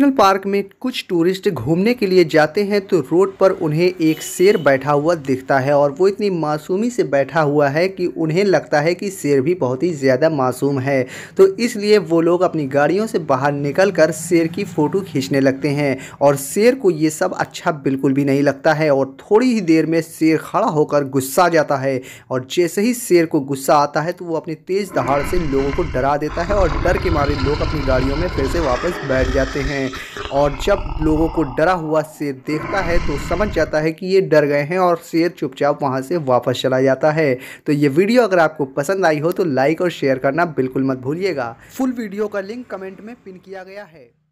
National park में कुछ tourist घूमने के लिए जाते हैं तो रोड पर उन्हें एक शेर बैठा हुआ दिखता है और वो इतनी मासूमी से बैठा हुआ है कि उन्हें लगता है कि शेर भी बहुत ही ज़्यादा मासूम है, तो इसलिए वो लोग अपनी गाड़ियों से बाहर निकलकर शेर की फ़ोटो खींचने लगते हैं और शेर को ये सब अच्छा बिल्कुल भी नहीं लगता है। और थोड़ी ही देर में शेर खड़ा होकर गुस्सा जाता है और जैसे ही शेर को गुस्सा आता है तो वो अपनी तेज़ दहाड़ से लोगों को डरा देता है और डर के मारे लोग अपनी गाड़ियों में फिर से वापस बैठ जाते हैं। और जब लोगों को डरा हुआ शेर देखता है तो समझ जाता है कि ये डर गए हैं और शेर चुपचाप वहां से वापस चला जाता है। तो ये वीडियो अगर आपको पसंद आई हो तो लाइक और शेयर करना बिल्कुल मत भूलिएगा। फुल वीडियो का लिंक कमेंट में पिन किया गया है।